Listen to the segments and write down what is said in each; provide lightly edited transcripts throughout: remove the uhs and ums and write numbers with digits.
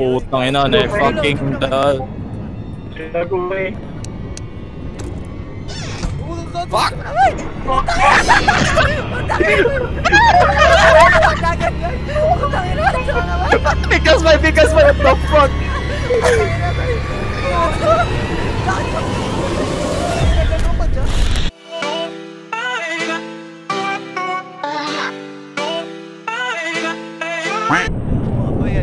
Putang ina, fucking dog. Fuck! Because my, what the fuck?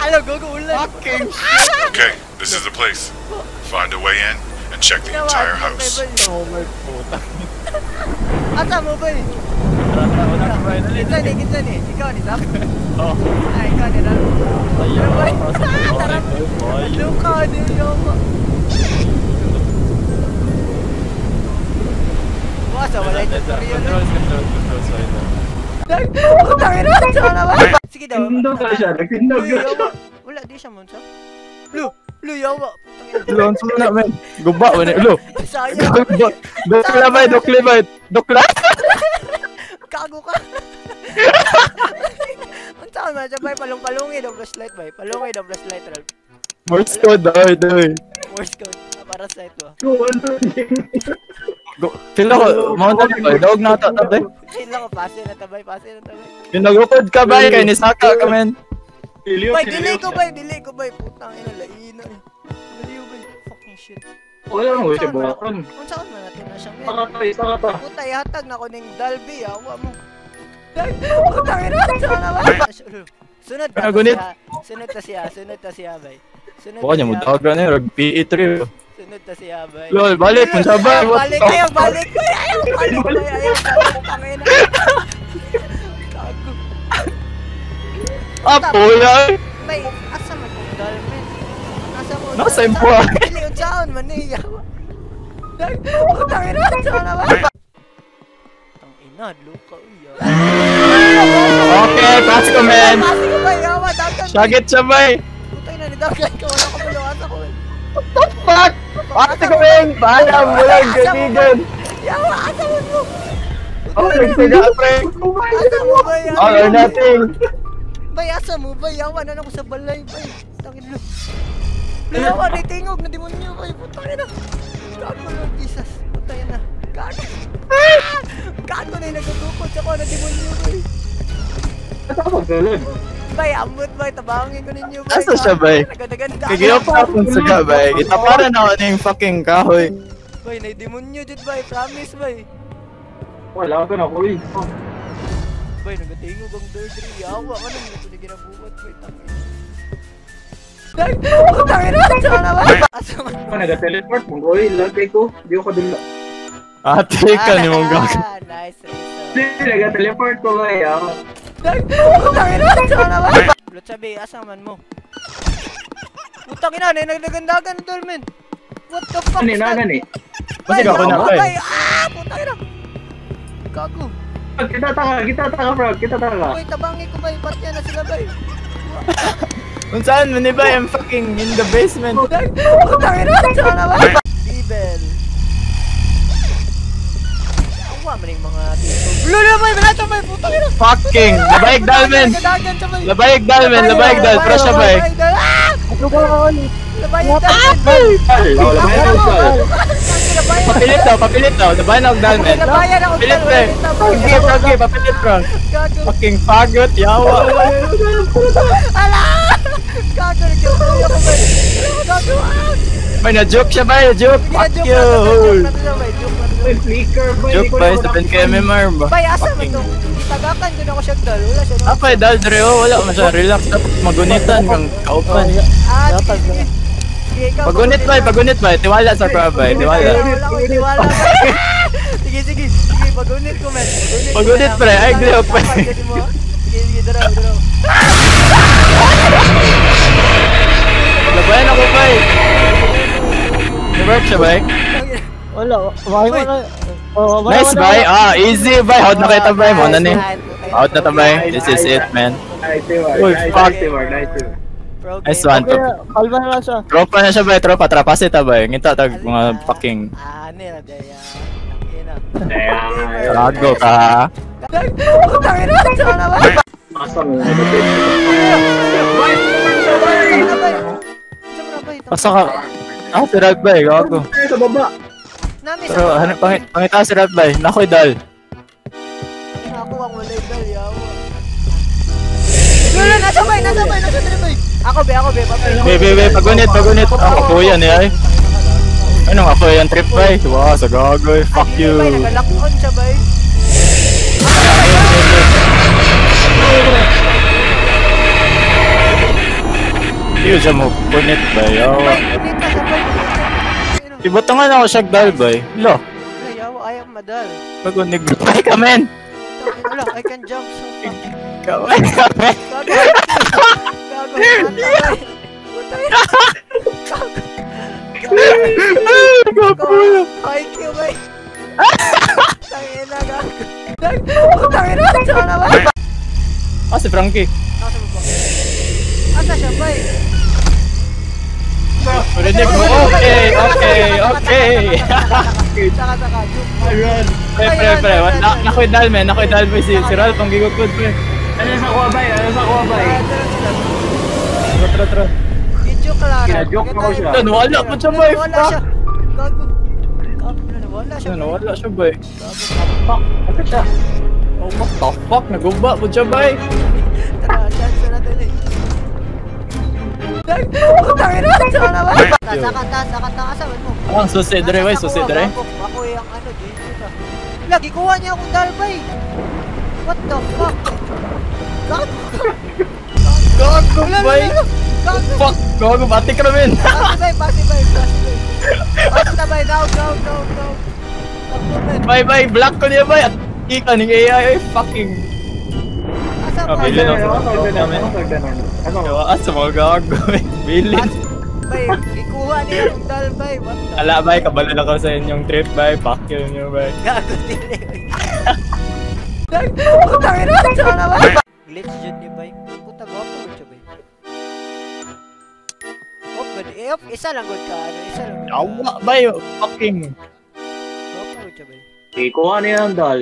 Hello Gogo ulan. Okay, this is the place. Find a way in and check the entire house. Oh my god. Ata mo ba ni? Kita ni. Ikaw ni Zap. Oh. Ay, ikaw ni Zap. Ayo. Tarap. Luka ni yung. Wasa wala yung tutorial. Control side. Ako tayo na. Sana ba? Sige daw. Pindog ka siya. Pindog ka. Wala di siya munsa. Lu yawa. Lonso na men. Guba wala lu. Dokla. Kago ka. Ang tao na jabay palong-palongi daw flashlight bay. Palongi daw flashlight ral. Morse code daw. Morse code para sa ito. Go. Sila ko mountain bay dog na ata tabay. Sila ko pase na tabay. Yung nagupod ka bay kay ni Saka ka men. Bay, delay ko bay. Putang ina, laina eh. Baliw bay, fucking shit. Wala nang siya buhakan. Unsa man natin na siya? Pakatay. Puta, ihatag na ko ning Dalby, hawa mo. Putang ina, sana ba? Sunod ta siya, bay. Bukan niya mudahog na yun, PE3. Sunod ta siya, bay. Lol, balik, unsa ba? Balik kayo. Ayaw, putang ina. Tago. Apoy! Bay, asa man kong Dalvin? Nasa yung buwan? Pili yung taon, maniya! Tangina, saan na ba? Tangina, luka uya! Okay, pass ko men! Pass ko ba, yawa! Shagit siya bay! Putay na ni Douglas ko, wala ko mo yung asa ko eh! What the fuck? Asa ko men! Bahala mo lang, ganigan! Yawa, asa mo! Oh, nagsaga, Frank! Asa mo ba yan? All or nothing! Bay, asa mo ba? Yawa na ako sa balay, bay. Tangin lang. Lawa, naitingog na demonyo, bay. Putangin na. Gago na, Jesus. Putangin na. Gago na yung nagugukot ako na demonyo, bay. Asa ka magdalim? Bay, ambot, bay. Tabangin ko ninyo, bay. Asa siya, bay? Kagiyaw pa akong saga, bay. Itaparan ako na yung fucking kahoy. Bay, naidemonyo dyan, bay. Promise, bay. Wala ka na, kuy. Bay, nagatingog ang door 3. Yawa ka nang ito na ginabuhat, bay. Tangin na! Saan na ba? Nagateleport mong koy. Lagay ko. Di ko dula. Ate ka ni mong gagawin. Nice. Nagateleport ko koy. Tangin na! Saan na ba? Lord sabi, asaman mo. Tangin na! Nagdagandagan na dormin. What the fuck? Nanan eh. Masig ako na koy. Tangin na! Gago. Kita taka bro, kita taka. Uy, tabangi ko ba yung bat niya na sila ba yun? Unsaan, maniba, I'm fucking in the basement. Tangina, saan na ba? Bibel. Awa man yung mga tito. Lula, may binato, may putang ina. Fucking, labayag dalmen. Fresh na bayag. Papilit daw, labayan ako dalmen. Papilit bro. Fucking fagot, yawa. Ala! Gago! May na-joke siya ba? Na-joke! Fuck you! May flicker ba? Joke ba? Sabihin kayo may marm ba? Bay, asa mo ito? Tagakan dyan ako siya dal. Wala siya. Apay, dal, Dreo. Wala mo siya. Relax. Dapat magunitan kang kaupan. Pagunit ba? Tiwala sa prabay. Tiwala. Sige. Pagunit ko, man. Pagunit, pre. Ay, Dreo, pre. Sige, Dreo. siya, bay. Wala, nice, bay. Ah, easy, bay. Hot na kita, bay. Muna ni. Out na ta, bay. This is it, man. Nice one. Kalba na lang siya. Tropa na siya, bay. Tropa. Trapas ita, bay. Ngita tag mga fucking. Ah, ano yun, daya. Rago ka. Pasok ka. Ah, si Ragbay, gago. Sa baba. Pero hanap pangita si Ragbay. Nakoy, dal. Ako ang wala yung dal, yawa. Lula, nasa bay. Ako, be. Be, pagunit. Ako yan, eh. Anong ako yan, trip, bay? Wow, sa gago, eh. Fuck you. Nagalakon siya, bay. Iyo siya mo, punit ba yaw? Ibutangan ako siya dal ba eh? Lo? Ayaw, ayaw madal. Pagunig ba? Ay ka men! Wala, I can jump so far. Ay ka men! Gago! Ay ka men! Tangin na gago! Tangin na! Tangin na ba? Ah, si Frankie! Asa siya, bay? Marinig mo! Okay! Saka, joke mo. Pre, nakoidal, men. Nakoidal, bay. Si Ralph, ang gigukod, pre. Ano sa kuwa, bay? Tro. I-joke lang. Gina-joke mo siya. Nawala ko siya, bay. Nawala siya, bay. Fuck. Ate siya. Oh, what the fuck? Nagumba po siya, bay. Tara, chance na natin, eh. Ang susidre. Ako yung ano, dito ka. Lagi kuha niya akong dalbay. What the fuck? Gago, bay. Fuck, gago, batik na min. Pasi bay, now. Bay, block ko niya, bay. At ika ng AI, fucking. Bilin ako. Asa mga gagawin. Bilin. Bay, ikuha niya yung dal, bay. Ala, bay, kabalin ako sa inyong trip, bay. Fuck you nyo, bay. Glitch dyan niya, bay. Puta, go up ako siya, bay. Go up, god. Isa lang, god ka. Yawa, bay. Fucking. Go up ako siya, bay. Ikuha niya yung dal.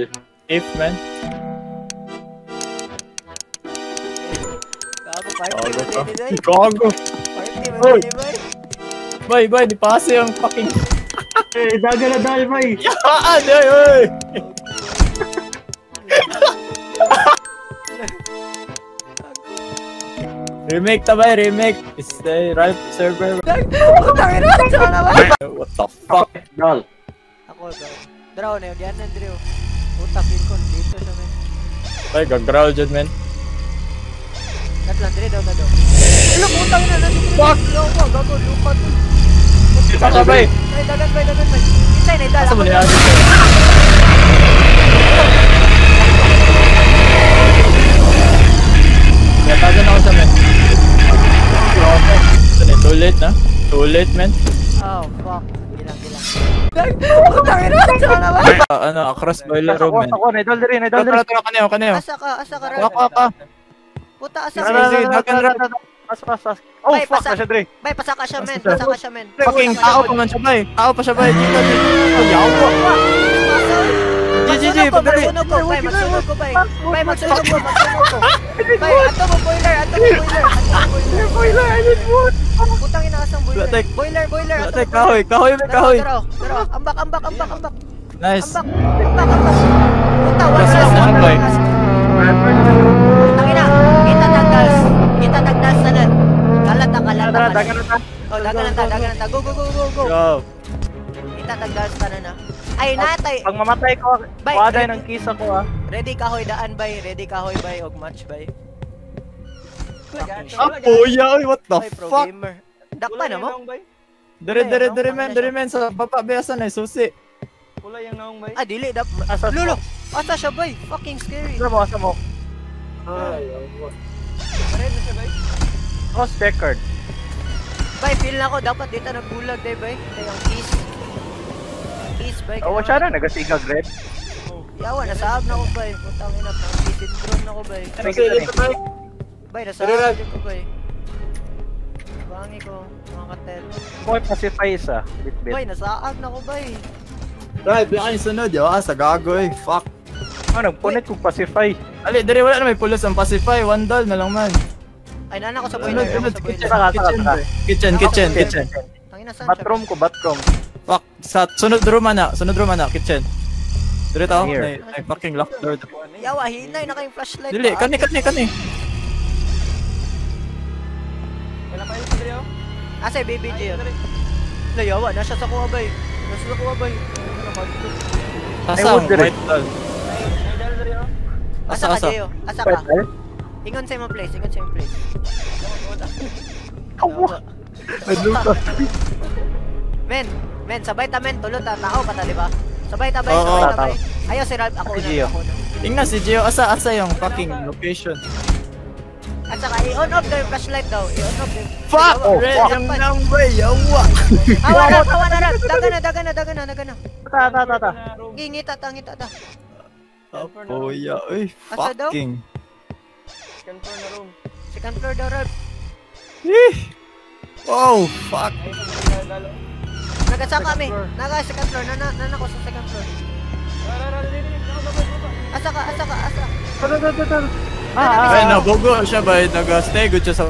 If, man. Gago. Bay, di pase yung fucking. Eh, daga na dahil, bay. Yaan, ay. Remake ta, bay, remake. It's the right server. What the fuck? Dal. Ako. Draw na yun, yan na, Drew. Puta, pinkon. Dito siya, man. Bay, gagraw dyan, man. Natlandre daw daw. Look, utang na natin. Fuck! Loko, gago, lupa to. Isa ka, bay! Ay, dagan, bay. Isa, naidala. Asa mo niya? Natagan ako sa men. Too late, na? Too late, men. Oh, fuck. Gilang. Utangin na! Saan na ba? Ano, across boiler room, men. Ako, naidol rin. Tara, kaneo. Asa ka, rin. Waka. Puta, asa ka. Pas. Oh, fuck na siya, Dre. Bay, pasaka siya, men. Fucking tao pa man siya, bay. Yawa. GG, pagdali. Bay, magsunog ko. Bay, ato mo, boiler. I need wood. Putang ina, asang boiler. Boiler, ato. Kahoy. Taro, ambak. Nice. Ambak. Puta, wala. Kita tagdas na lang. Kalata. Oh, dagan na. Go. Kita tagdas na na. Ay, natay. Pag mamatay ko, waday ng kisa ko, ah. Ready ka, hoy, daan, bay. Og match, bay. Apoya, what the fuck? Dakpa na mo? Dere, men. Sa baba, bay, asan na, susi. Kulay yung naong, bay. Ah, dili, dap. Lulo, asa siya, bay. Fucking scary. Asa mo. Ay, what? Parehin na siya, bay. Oh, spec card. Bay, feel na ako. Dapat dito nagbulag, day, bay. Kaya ang kiss. Please, bike. Oh, wala na nagasigaw grip. Yawa na saab na ko bay. Putang ina, pang-sit drone na ko bay. Nagsilit sa bike. Bay na saab ko bay. Bangi ko, mga katel. Boy, pacify isa. Bitbit. Bay na saab na ko bay. Drive, baka yung sunod yo, sa gagoy. Fuck. Oh, nagpunit kong pacify. Ali, dari wala na may pulos ang pacify. $1 na lang man. Ay, nana ko sa boy na. Kitchen. Bathroom ko, bathroom. Fuck, sa sunod room ana, kitchen. Dito tao, may fucking lock door. Yawa, hinay na kayong flashlight. Dili, kani. Wala pa yung video. Asa BBJ yun? Yawa, nasa sa kuha bay. Asang, white doll. Asa ka? Asa ka? Ingon sa imo place. Kawa. Adluta. Men, sabay ta men, tulot ta tao pa ta, di ba? Sabay. Ayo si Ralph, ako na. Tingnan si Gio, asa yung fucking location. At saka i-on off the flashlight daw. Fuck! Yung number, yawa! Awa na! Daga na! Ta. Ngita ta. Oh, yeah, uy, fucking. Second floor daw, Ralph. Oh, fuck! Nag-asaka kami. Second floor. Nana ko sa second floor. Asaka. Nabogo siya ba? Nag-stay good siya sa...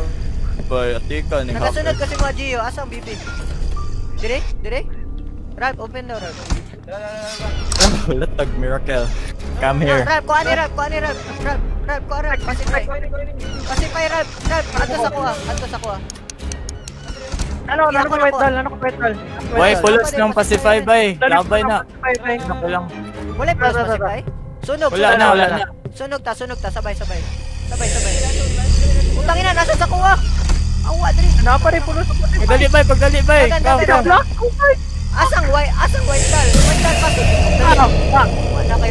By Atika. Nagasunod kasi mga Gio. Asang BP? Direk? Ralph, open door. Latag, miracle. Come here. Ralph, kuha ni Ralph. Ralph, Pasipay, Ralph. Atos ako. Ano ko petal. Why pulos ng pacify bay? Labay na. Ako lang. Wala pa pacify. Sunog. Sunog ta sabay. Utangin na nasa sa kuha. Awa diri. Ano pa rin pulos. Pagdali bay. Asang white tal. White tal pa. Wala kay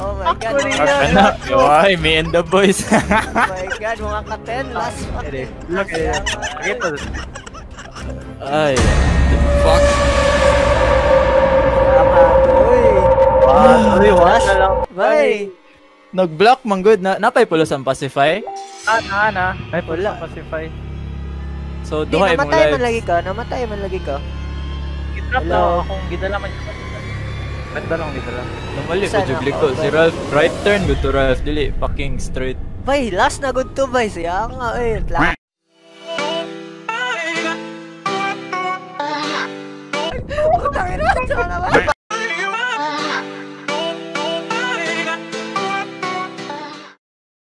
Oh my god. Why, me and the boys. Oh my god, mga ka-10 last fuck. Okay, pakita. Ay, fuck. Rewas na lang. Bye. Nag-block man good na napay pulos ang pacify. Ana. Ay pula pacify. So duha imong live. Namatay man lagi ka. Gitrap daw akong gidala man yung pacify. Gidala. Namali ko jugli ko si Ralph. Right turn good to Ralph. Dili fucking straight. Bay, last na good to bay siya nga eh. Tangina, sana ba?